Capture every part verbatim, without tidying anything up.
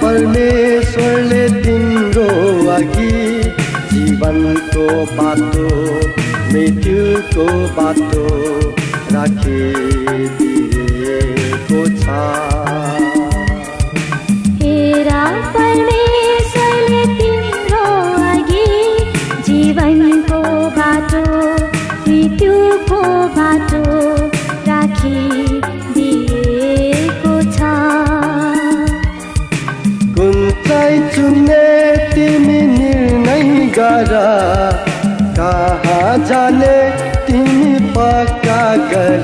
परमेश्वर ने तिम्रो अघि जीवनको बाटो मृत्युको बाटो राखिदिएको छ। हेरा परमेश्वरले तिम्रो अघि जीवनको बाटो मृत्युको बाटो राखिदिएको छ। चुने तिमी निर्णय गर, कहाँ जाने तिमी पक्का गर।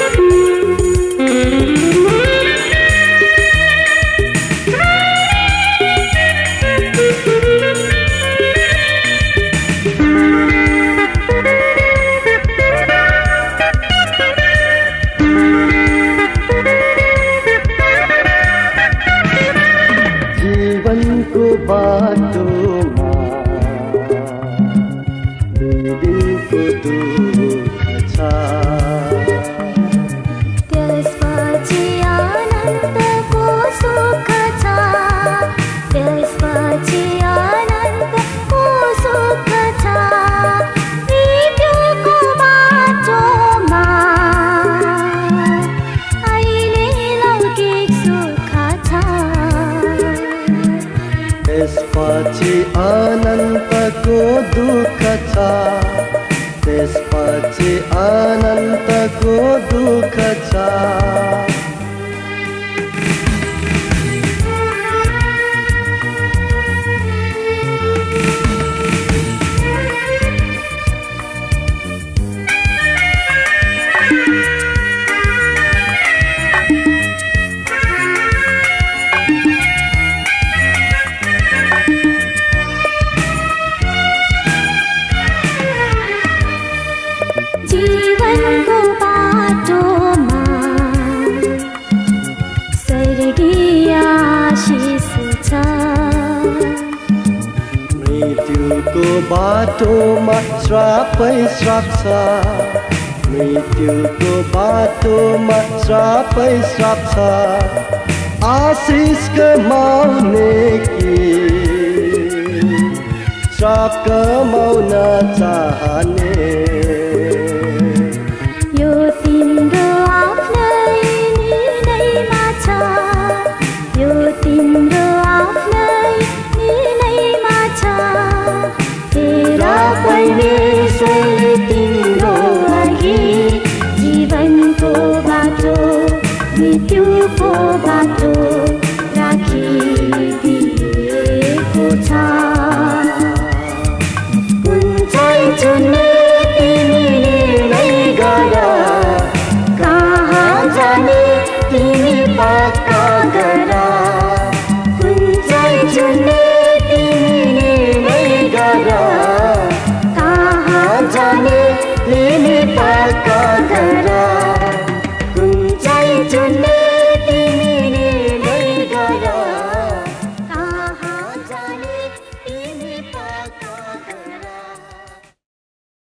चुने तिमी निर्णय गर, कहाँ जाने तिमी पक्का गर। जीवनको बाटोमा दिनको दुःख छ, त्यसपछि आनन्दको सुख छ, त्यसपछि आनन्दको सुख छ। मृत्युको बाटोमा अहिले लौकिक सुख छ, त्यसपछि अनन्तको दुःख छ, त्यसपछि अनन्तको दुःख छ। जीवनको बाटोमा स्वर्गीय आशिष छ, मृत्युको बाटोमा श्रापै श्राप छ, मृत्युको बाटोमा श्रापै श्राप छ। आशिष कमाउने कि श्राप कमाउन चाहने, तिम्रो आफ्नै निर्णयमा छ, यो तिम्रो आफ्नै निर्णयमा छ। तेरा परमेश्वरले तिम्रो अघि जीवनको बाटो मृत्युको बाटो राखिदिएको छ। कुन चाहिँ चुन्ने तिमी निर्णय गर, तिमी पक्का गर। कुन चाहिँ चुन्ने तिमी निर्णय गर, कहाँ जाने तिमी पक्का।